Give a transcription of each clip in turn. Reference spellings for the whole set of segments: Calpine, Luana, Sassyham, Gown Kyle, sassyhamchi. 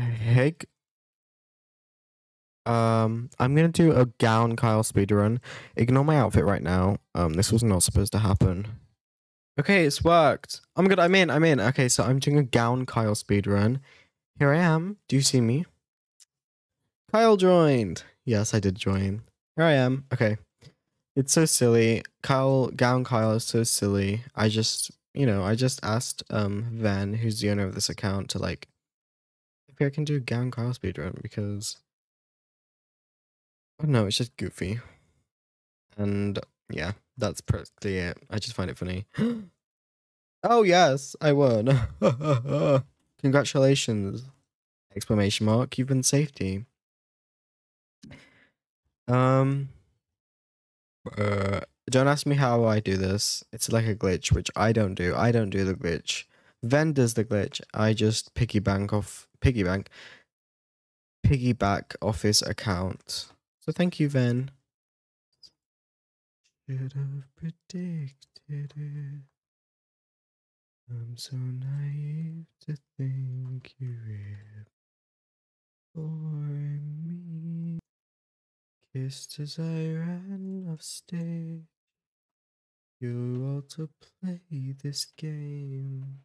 Hey. I'm gonna do a gown Kyle speedrun. Ignore my outfit right now. This was not supposed to happen. Okay, it's worked. Oh my god, I'm in. Okay, so I'm doing a gown Kyle speedrun. Here I am. Do you see me? Kyle joined. Yes, I did join. Here I am. Okay. It's so silly. Gown Kyle is so silly. I just asked Van, who's the owner of this account, to like if I can do gown Kyle speedrun because I don't know, it's just goofy. And yeah, that's pretty it. I just find it funny. Oh yes, I won. Congratulations. Exclamation mark, you've been safety. Don't ask me how I do this. It's like a glitch, which I don't do. I don't do the glitch. Ven does the glitch. I just piggyback off his account. So thank you, Ven. Should have predicted it. I'm so naive to think you were for me. Kissed as I ran off stage. You're all to play this game.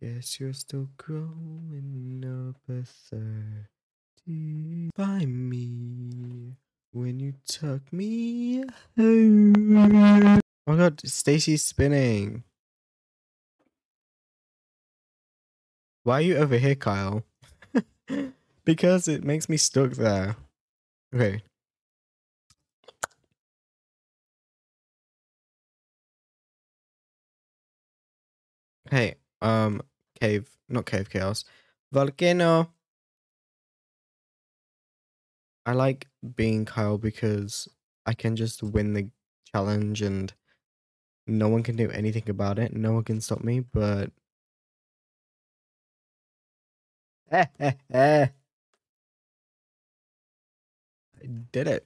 Guess you're still growing up at 30. By me when you took me home. Oh my god, Stacy's spinning. Why are you over here, Kyle? Because it makes me stuck there. Okay. Hey, not cave chaos. Volcano. I like being Kyle because I can just win the challenge and no one can do anything about it. No one can stop me, but I did it.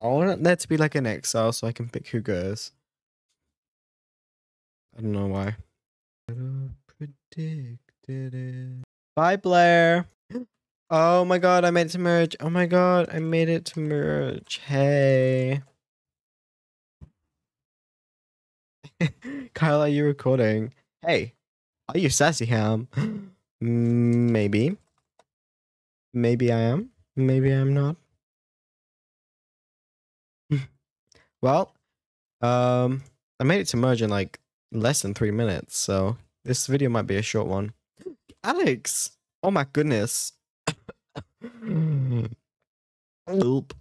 I want there to be like an exile so I can pick who goes. I don't know why. Predicted it. Bye, Blair. Oh my god, I made it to merge. Oh my god, I made it to merge. Hey. Kyle, are you recording? Hey, are you sassy ham? Maybe. Maybe I am. Maybe I'm not. Well, I made it to merge in like less than 3 minutes, so this video might be a short one. Alex! Oh my goodness. Oop.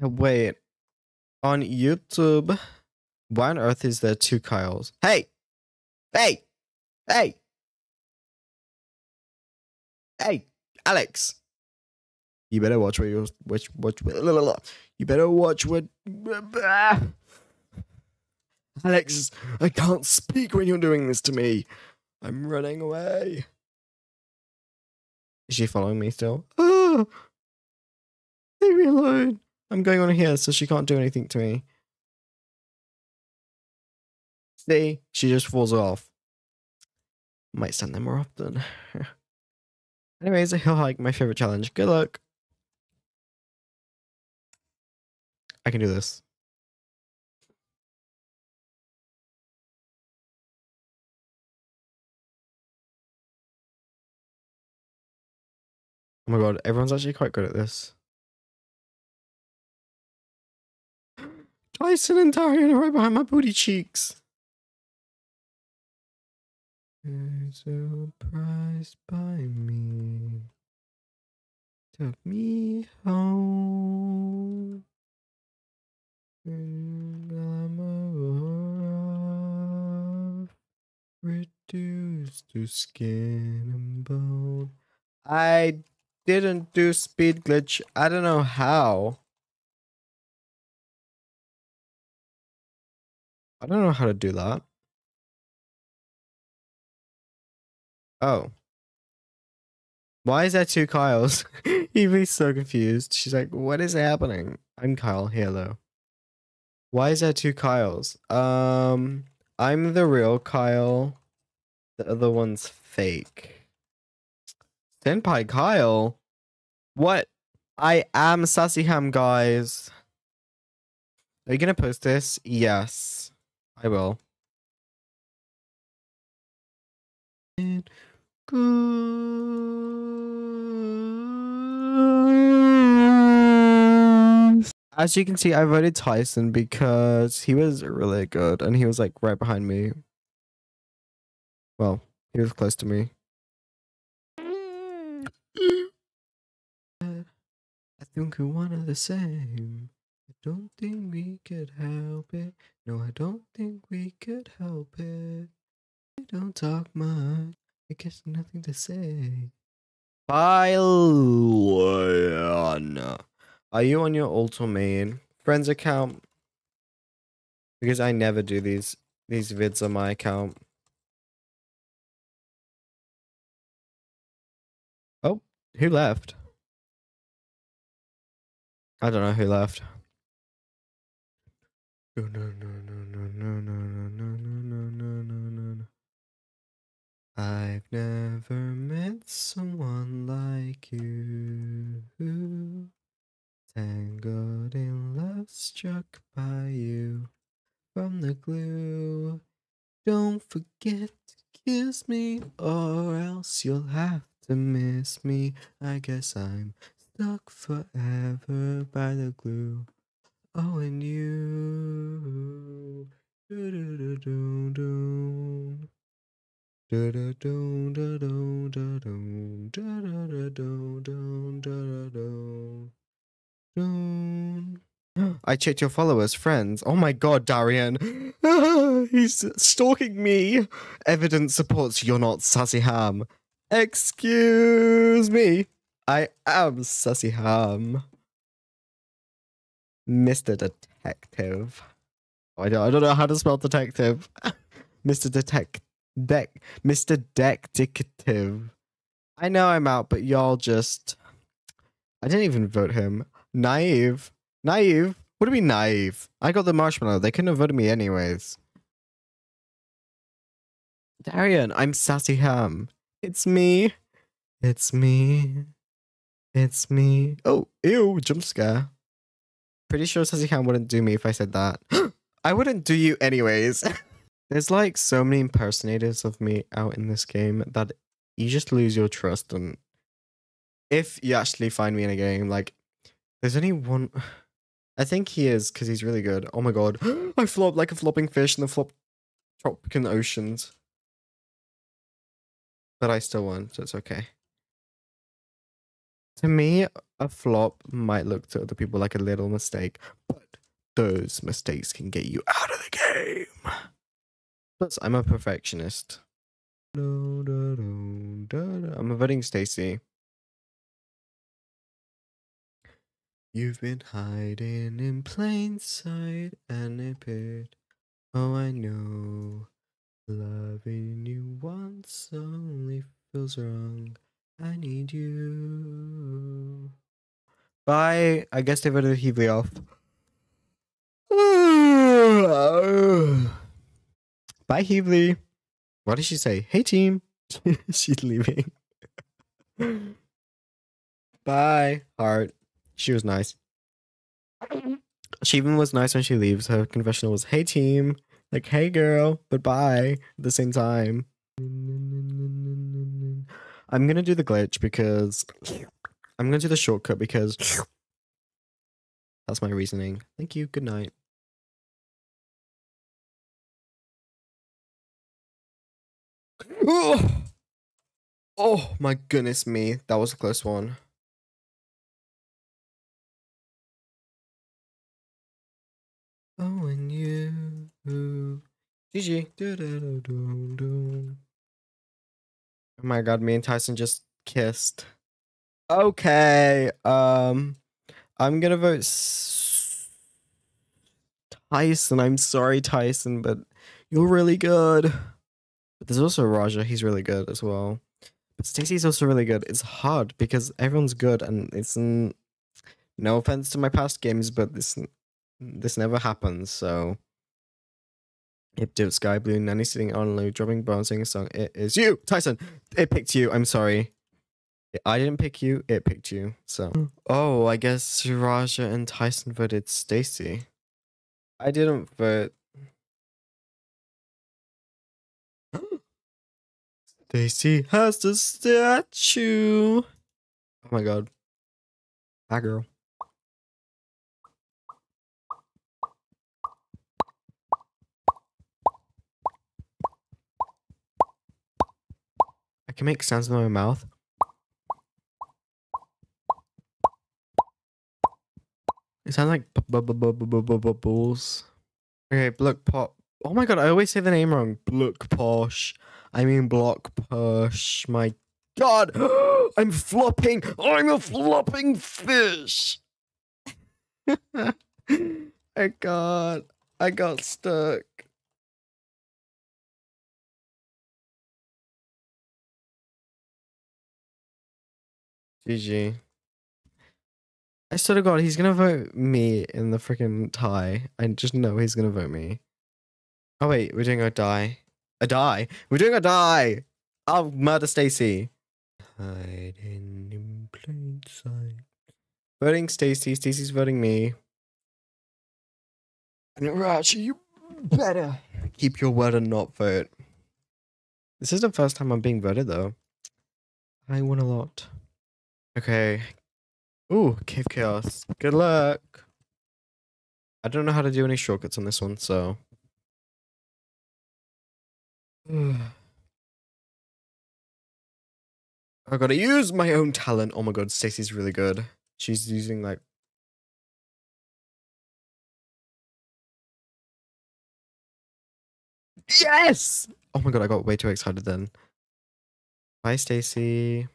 Wait. On YouTube, why on earth is there two Kyles? Hey! Hey! Hey! Hey, Alex! You better watch what you're. You better watch what. Alex, I can't speak when you're doing this to me. I'm running away. Is she following me still? Oh, leave me alone. I'm going on here, so she can't do anything to me. See, she just falls off. Might send them more often. Anyways, a hill hike, my favorite challenge. Good luck. I can do this. Oh my god, everyone's actually quite good at this. Tyson and Darian are right behind my booty cheeks. You're surprised by me. Took me home. I'm reduced to skin and bone. I didn't do speed glitch. I don't know how. I don't know how to do that. Oh. Why is there two Kyles? Evie's so confused. She's like, what is happening? I'm Kyle here though. Why is there two Kyles? I'm the real Kyle. The other one's fake. Senpai Kyle? What? I am Sassyham, guys. Are you gonna post this? Yes, I will. As you can see, I voted Tyson because he was really good and he was like right behind me. Well, he was close to me. I think we're one of the same. I don't think we could help it. No, I don't think we could help it. We don't talk much. I guess nothing to say. Bye, Luana. Are you on your alter main friends account? Because I never do these vids on my account. Oh, who left? I don't know who left. I've never met someone like you. Tangled in love, struck by you from the glue. Don't forget to kiss me, or else you'll have to miss me. I guess I'm stuck forever by the glue. Oh, and you. Do-do-do-do-do. Do-do-do-do-do-do-do-do-do-do-do-do-do. I checked your followers, friends. Oh my god, Darian. He's stalking me. Evidence supports you're not Sassyham. Excuse me. I am Sassyham. Mr. Detective. I don't know how to spell detective. Mr. Detective. I know I'm out, but y'all just... I didn't even vote him. Naive. Naive? What do you mean naive? I got the marshmallow. They couldn't have voted me anyways. Darian, I'm Sassyham. It's me. It's me. It's me. Oh, ew, jump scare. Pretty sure Sassyham wouldn't do me if I said that. I wouldn't do you anyways. There's like so many impersonators of me out in this game that you just lose your trust. And if you actually find me in a game, like, there's only one. I think he is, because he's really good. Oh my god. I flopped like a flopping fish in the tropical oceans. But I still won, so it's okay. To me, a flop might look to other people like a little mistake, but those mistakes can get you out of the game. Plus, I'm a perfectionist. I'm voting Stacy. You've been hiding in plain sight and a bit. Oh, I know. Loving you once only feels wrong. I need you. Bye. I guess they voted Heavely off. Bye, Heavely. What did she say? Hey, team. She's leaving. Bye, heart. She was nice. She even was nice when she leaves. Her confessional was, hey, team. Like, hey, girl. But bye. At the same time. I'm going to do the glitch because... I'm going to do the shortcut because... That's my reasoning. Thank you. Good night. Oh! Oh my goodness me. That was a close one. Oh, and you. GG. Do-do-do-do-do. Oh my god, me and Tyson just kissed. Okay, I'm gonna vote Tyson. I'm sorry, Tyson, but you're really good. But there's also Raja, he's really good as well. But Stacy's also really good. It's hard because everyone's good, and it's no offense to my past games, but this never happens, so. It did Sky Blue, Nanny sitting on low, dropping bombs, singing a song. It is you, Tyson. It picked you. I'm sorry. I didn't pick you, it picked you, so. Oh, I guess Suraja and Tyson voted Stacy. I didn't vote. Stacy has the statue. Oh my god. Hi, girl. I can make sounds in my mouth. It sounds like bubbles. Okay, Block Pop. Oh my god, I always say the name wrong. Block Posh. I mean Block Posh. My god. I'm flopping. I'm a flopping fish. My god. I got stuck. GG. I swear to god, he's gonna vote me in the freaking tie. I just know he's gonna vote me. Oh wait, we're doing a die. A die? We're doing a die! I'll murder Stacy. Hiding in plain sight. Voting Stacy, Stacy's voting me. And Rashi, you better keep your word and not vote. This is the first time I'm being voted though. I won a lot. Okay. Ooh, Cave Chaos. Good luck. I don't know how to do any shortcuts on this one, so. I gotta use my own talent. Oh my god, Stacy's really good. She's using like. Yes! Oh my god, I got way too excited then. Bye, Stacy.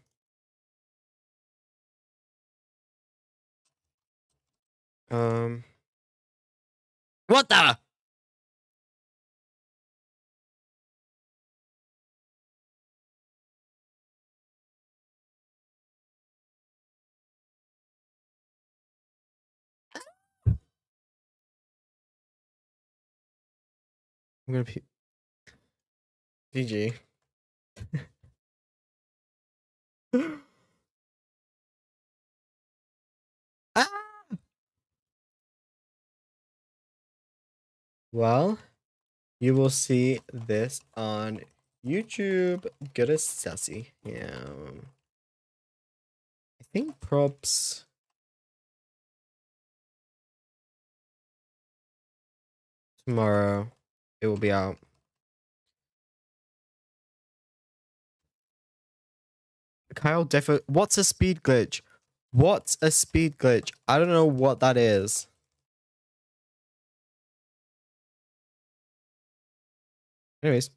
What the? I'm gonna pee. GG. Ah! Well, you will see this on YouTube. Good as Sassy. Yeah. I think props. Tomorrow it will be out. Kyle Defo. What's a speed glitch? What's a speed glitch? I don't know what that is. Anyways.